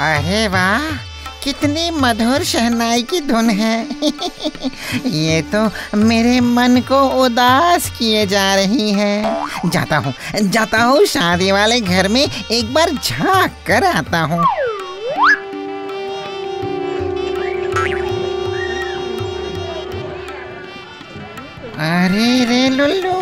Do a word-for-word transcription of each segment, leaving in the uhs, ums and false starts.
अरे वाह, कितनी मधुर शहनाई की धुन है। ये तो मेरे मन को उदास किए जा रही है। जाता हूँ जाता हूँ शादी वाले घर में एक बार झांक कर आता हूँ। अरे रे लुल्लू,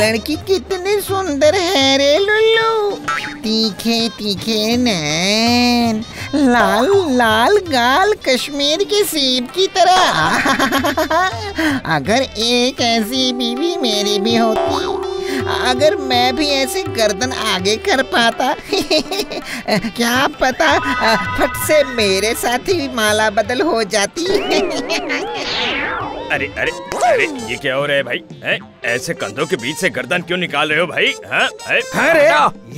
लड़की कितनी सुंदर है रे लुल्लू। तीखे तीखे नैन, लाल लाल गाल कश्मीर के सेब की तरह। अगर एक ऐसी बीवी मेरी भी होती, अगर मैं भी ऐसे गर्दन आगे कर पाता, क्या पता फट से मेरे साथ ही माला बदल हो जाती। अरे अरे अरे, ये क्या हो रहा है भाई? है? ऐसे कंधों के बीच से गर्दन क्यों निकाल रहे हो भाई? हाँ, अरे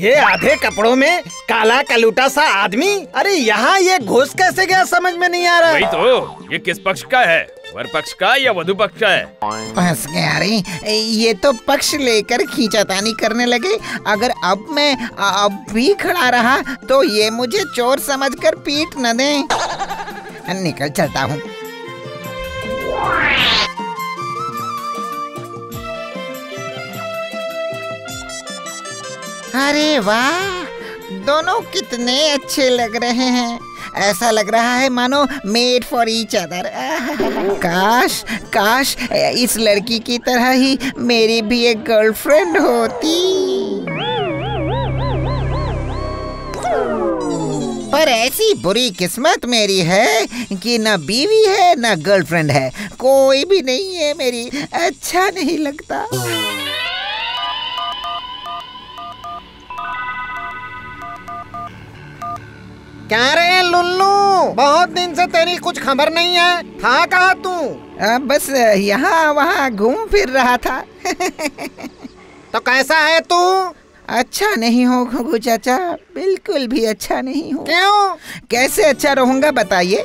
ये आधे कपड़ों में काला कलूटा सा आदमी, अरे यहाँ ये घुस कैसे गया समझ में नहीं आ रहा। भाई तो ये किस पक्ष का है, वर पक्ष का या वधु पक्ष का है? फंस गया रे, ये तो पक्ष लेकर खींचातानी करने लगे। अगर अब मैं अब भी खड़ा रहा तो ये मुझे चोर समझकर पीट न दें। निकल चलता हूँ। अरे वाह, दोनों कितने अच्छे लग रहे हैं। ऐसा लग रहा है मानो मेड फॉर ईच अदर। काश काश इस लड़की की तरह ही मेरी भी एक गर्लफ्रेंड होती। पर ऐसी बुरी किस्मत मेरी है कि ना बीवी है ना गर्लफ्रेंड है, कोई भी नहीं है मेरी। अच्छा नहीं लगता। क्या रे लुल्लू, बहुत दिन से तेरी कुछ खबर नहीं है, था कहाँ तू? बस यहाँ वहाँ घूम फिर रहा था। तो कैसा है तू? अच्छा नहीं हो घुघू चाचा, बिल्कुल भी अच्छा नहीं हो। क्यों? कैसे अच्छा रहूँगा बताइए?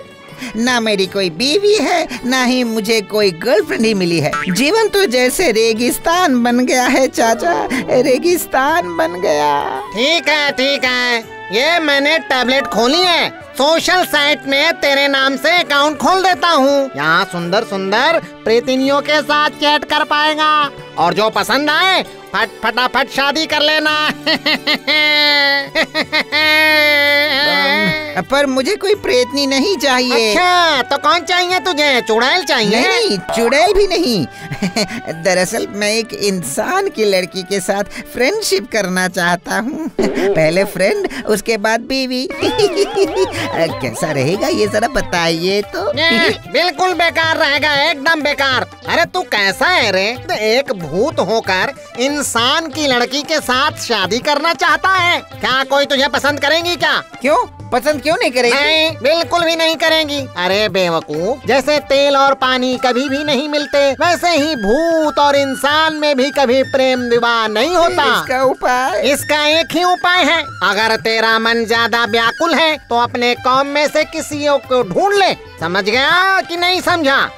ना मेरी कोई बीवी है, ना ही मुझे कोई गर्लफ्रेंड ही मिली है। जीवन तो जैसे रेगिस्तान बन गया है चाचा, रेगिस्तान बन गया। ठीक है ठीक है, ये मैंने टैबलेट खोली है, सोशल साइट में तेरे नाम से अकाउंट खोल देता हूँ। यहाँ सुंदर सुंदर प्रेतिनियों के साथ चैट कर पाएगा, और जो पसंद आए फट फटाफट शादी कर लेना। पर मुझे कोई प्रेतनी नहीं चाहिए। अच्छा, तो कौन चाहिए तुझे? चुड़ैल चाहिए? नहीं, चुड़ैल भी नहीं। दरअसल मैं एक इंसान की लड़की के साथ फ्रेंडशिप करना चाहता हूँ। पहले फ्रेंड, उसके बाद बीवी। कैसा रहेगा ये जरा बताइए तो। बिल्कुल बेकार रहेगा, एकदम बेकार। अरे तू कैसा है रे, तो एक भूत होकर इंसान की लड़की के साथ शादी करना चाहता है? क्या कोई तुझे पसंद करेगी क्या? क्यों पसंद क्यों नहीं करेगी? नहीं, बिल्कुल भी नहीं करेंगी। अरे बेवकूफ, जैसे तेल और पानी कभी भी नहीं मिलते, वैसे ही भूत और इंसान में भी कभी प्रेम विवाह नहीं होता। इसका उपाय? इसका एक ही उपाय है। अगर तेरा मन ज्यादा व्याकुल है तो अपने कौम में से किसी को ढूंढ ले। समझ गया कि नहीं समझा?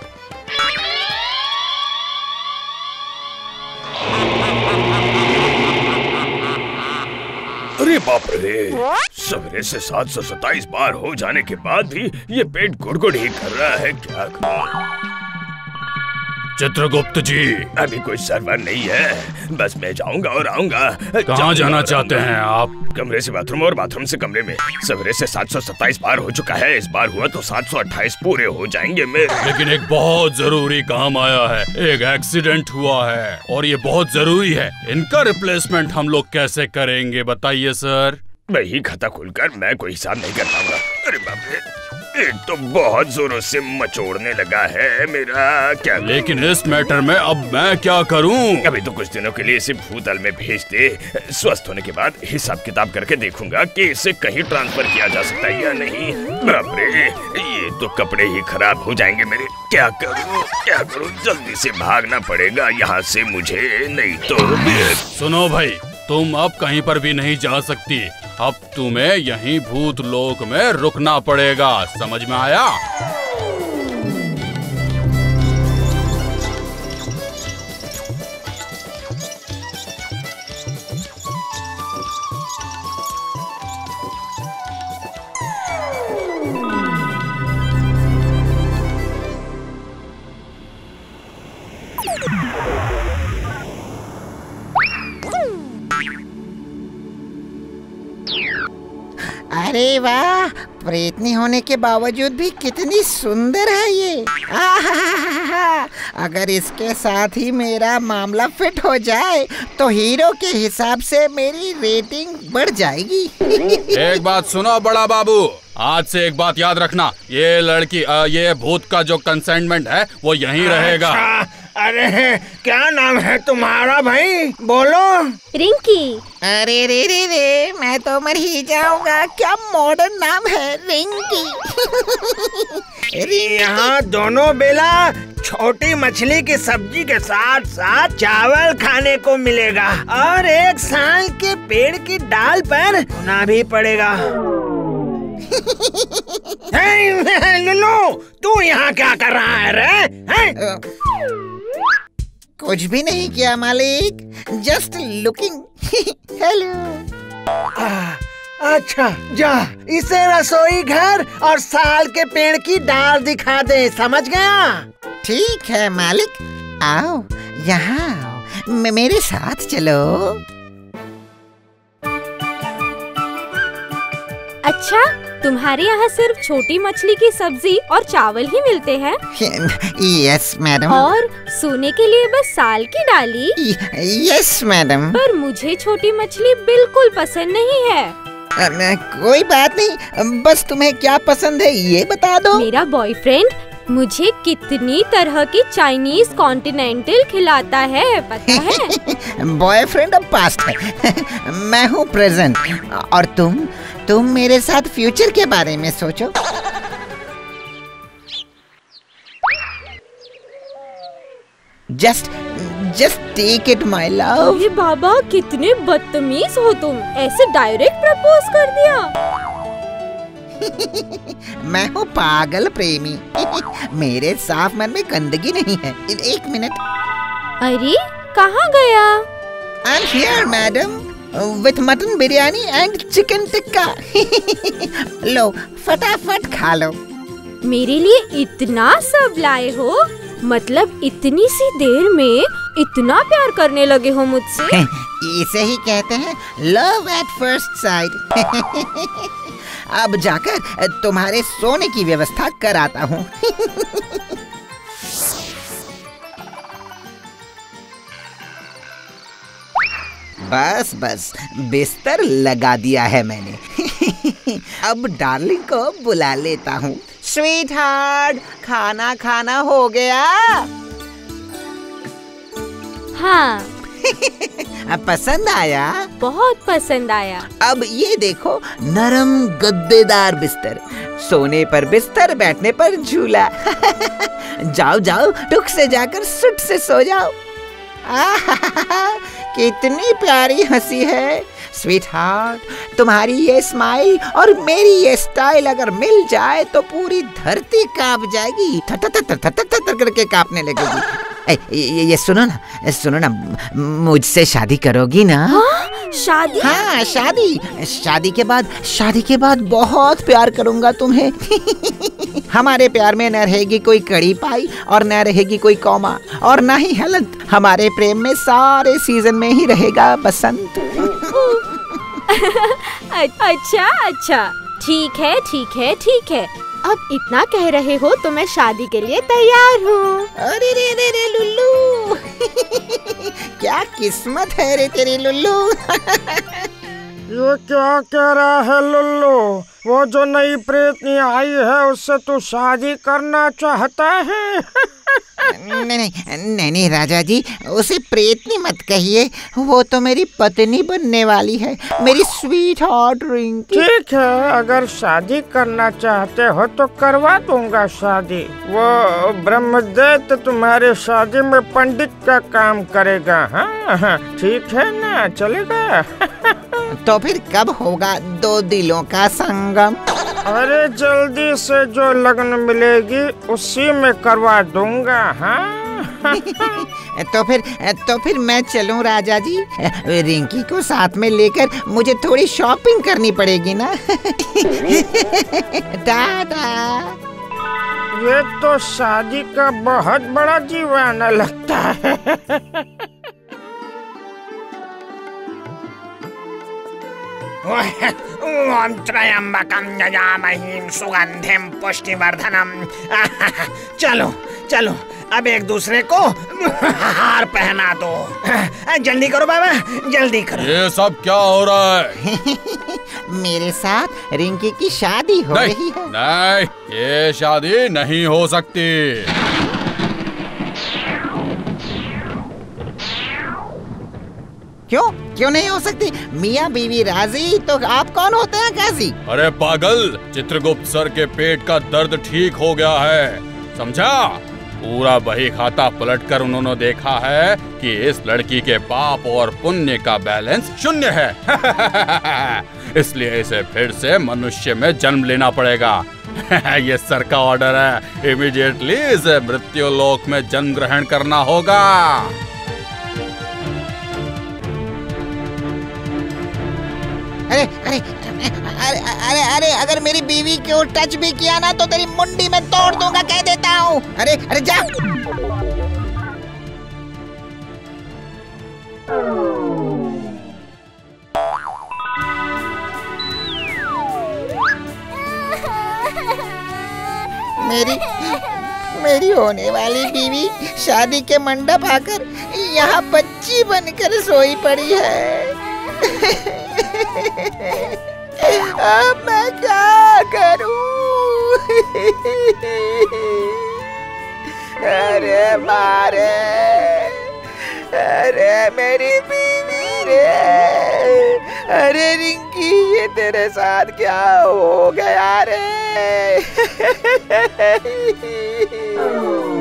अरे बाप रे, सवेरे से सात सौ सत्ताईस बार हो जाने के बाद भी ये पेट गुड़गुड़ ही कर रहा है। क्या करूं? चित्रगुप्त जी, अभी कोई सर्वर नहीं है, बस मैं जाऊंगा और आऊंगा। कहाँ जाना चाहते हैं आप? कमरे से बाथरूम और बाथरूम से कमरे में। सवेरे से सात सौ सत्ताईस बार हो चुका है, इस बार हुआ तो सात सौ अट्ठाईस पूरे हो जाएंगे मेरे। लेकिन एक बहुत जरूरी काम आया है, एक एक्सीडेंट हुआ है और ये बहुत जरूरी है। इनका रिप्लेसमेंट हम लोग कैसे करेंगे बताइए सर? वही खाता खुलकर मैं कोई हिसाब नहीं कर पाऊंगा। अरे बाप रे, एक तो बहुत जोरों से मचोड़ने लगा है मेरा। क्या करूं? लेकिन इस मैटर में अब मैं क्या करूं? अभी तो कुछ दिनों के लिए इसे भूतल में भेज दे। स्वस्थ होने के बाद हिसाब किताब करके देखूंगा कि इसे कहीं ट्रांसफर किया जा सकता है या नहीं। बाप रे, ये तो कपड़े ही खराब हो जाएंगे मेरे। क्या करूं क्या करूं? जल्दी से भागना पड़ेगा यहाँ से मुझे, नहीं तो। सुनो भाई, तुम अब कहीं पर भी नहीं जा सकती, अब तुम्हें यहीं भूत लोक में रुकना पड़ेगा। समझ में आया? अरे वाह, प्रेतनी होने के बावजूद भी कितनी सुंदर है ये। आहा, अगर इसके साथ ही मेरा मामला फिट हो जाए तो हीरो के हिसाब से मेरी रेटिंग बढ़ जाएगी। एक बात सुनो बड़ा बाबू, आज से एक बात याद रखना, ये लड़की आ, ये भूत का जो कंसाइनमेंट है वो यहीं रहेगा। अरे क्या नाम है तुम्हारा भाई, बोलो। रिंकी। अरे रे रे रे, मैं तो मर ही जाऊंगा, क्या मॉडर्न नाम है, रिंकी। यहाँ दोनों बेला छोटी मछली की सब्जी के साथ साथ चावल खाने को मिलेगा और एक साल के पेड़ की डाल पर सोना भी पड़ेगा। लुल्लू, तू यहाँ क्या कर रहा है रे? कुछ भी नहीं किया मालिक, जस्ट लुकिंग। हेलो। अच्छा जा, इसे रसोई घर और साल के पेड़ की डाल दिखा दे, समझ गया? ठीक है मालिक, आओ यहाँ मेरे साथ चलो। अच्छा, तुम्हारे यहाँ सिर्फ छोटी मछली की सब्जी और चावल ही मिलते हैं? Yes madam. और सोने के लिए बस साल की डाली? Yes madam. पर मुझे छोटी मछली बिल्कुल पसंद नहीं है। आ, कोई बात नहीं, बस तुम्हें क्या पसंद है ये बता दो। मेरा बॉयफ्रेंड मुझे कितनी तरह की चाइनीज कॉन्टिनेंटल खिलाता है, पता है? बॉयफ्रेंड अब पास्ट है, मैं हूँ प्रेजेंट, और तुम तुम मेरे साथ फ्यूचर के बारे में सोचो। Just just take it my love. ये बाबा, कितने बदतमीज हो तुम, ऐसे डायरेक्ट प्रपोज कर दिया। मैं हूँ पागल प्रेमी, मेरे साफ मन में गंदगी नहीं है। एक मिनट, अरे कहाँ गया? I'm here madam, with mutton biryani and chicken tikka. लो फटाफट खा लो। मेरे लिए इतना सब लाए हो, मतलब इतनी सी देर में इतना प्यार करने लगे हो मुझसे? इसे ही कहते हैं लव एट फर्स्ट साइट। अब जाकर तुम्हारे सोने की व्यवस्था कराता हूँ। बस बस, बिस्तर लगा दिया है मैंने। अब डार्लिंग को बुला लेता हूँ। स्वीट हार्ट, खाना खाना हो गया? हाँ। पसंद आया? बहुत पसंद आया। अब ये देखो, नरम गद्देदार बिस्तर, सोने पर बिस्तर, बैठने पर झूला। जाओ जाओ, टुक से जाकर सुट से सो जाओ। कितनी प्यारी हंसी है स्वीटहार्ट, तुम्हारी ये स्माइल और मेरी ये स्टाइल अगर मिल जाए तो पूरी धरती कांप जाएगी, थर थर थर थर करके कांपने लगेगी। ए, ये, ये सुनो ना सुनो ना, मुझसे शादी करोगी ना? हाँ, शादी? हाँ शादी। शादी के बाद शादी के बाद बहुत प्यार करूँगा तुम्हें। हमारे प्यार में न रहेगी कोई कड़ी पाई और न रहेगी कोई कौमा और ना ही हलंत, हमारे प्रेम में सारे सीजन में ही रहेगा बसंत। अच्छा अच्छा, ठीक है ठीक है ठीक है, अब इतना कह रहे हो तो मैं शादी के लिए तैयार हूँ। अरे रे रे रे लुल्लू। क्या किस्मत है रे तेरी लुल्लू। ये क्या कह रहा है लुल्लू, वो जो नई प्रेतनी आई है उससे तू शादी करना चाहता है? नहीं नहीं नहीं राजा जी, उसे प्रेतनी मत कहिए, वो तो मेरी पत्नी बनने वाली है, मेरी स्वीट हार्ट रिंकी। ठीक है, अगर शादी करना चाहते हो तो करवा दूंगा शादी। वो ब्रह्मदत्त तुम्हारे शादी में पंडित का काम करेगा। हाँ हाँ, ठीक है ना, चलेगा। तो फिर कब होगा दो दिलों का संगम? अरे जल्दी से, जो लगन मिलेगी उसी में करवा दूंगा। हाँ। तो फिर तो फिर मैं चलूं राजा जी? रिंकी को साथ में लेकर मुझे थोड़ी शॉपिंग करनी पड़ेगी ना। टाटा। ये तो शादी का बहुत बड़ा दीवाना लगता है। ओम त्र्यंबकं यजामहे सुगंधिं पुष्टिवर्धनम्। चलो चलो अब एक दूसरे को हार पहना दो। जल्दी करो बाबा, जल्दी करो। ये सब क्या हो रहा है? मेरे साथ रिंकी की शादी हो रही है। नहीं, ये शादी नहीं हो सकती। क्यों क्यों नहीं हो सकती? मियाँ बीवी राजी तो आप कौन होते हैं काजी? अरे पागल, चित्रगुप्त सर के पेट का दर्द ठीक हो गया है, समझा? पूरा बही खाता पलटकर उन्होंने देखा है कि इस लड़की के पाप और पुण्य का बैलेंस शून्य है। इसलिए इसे फिर से मनुष्य में जन्म लेना पड़ेगा। ये सर का ऑर्डर है, इमीडिएटली इसे मृत्युलोक में जन्म ग्रहण करना होगा। अरे अरे अरे अरे अरे अगर मेरी बीवी को टच भी किया ना तो तेरी मुंडी में तोड़ दूंगा, कह देता हूँ। अरे अरे जा। मेरी मेरी होने वाली बीवी शादी के मंडप आकर यहाँ बच्ची बनकर सोई पड़ी है। अब मैं क्या करूं? अरे मारे, अरे मेरी बीवी रे, अरे रिंकी ये तेरे साथ क्या हो गया रे?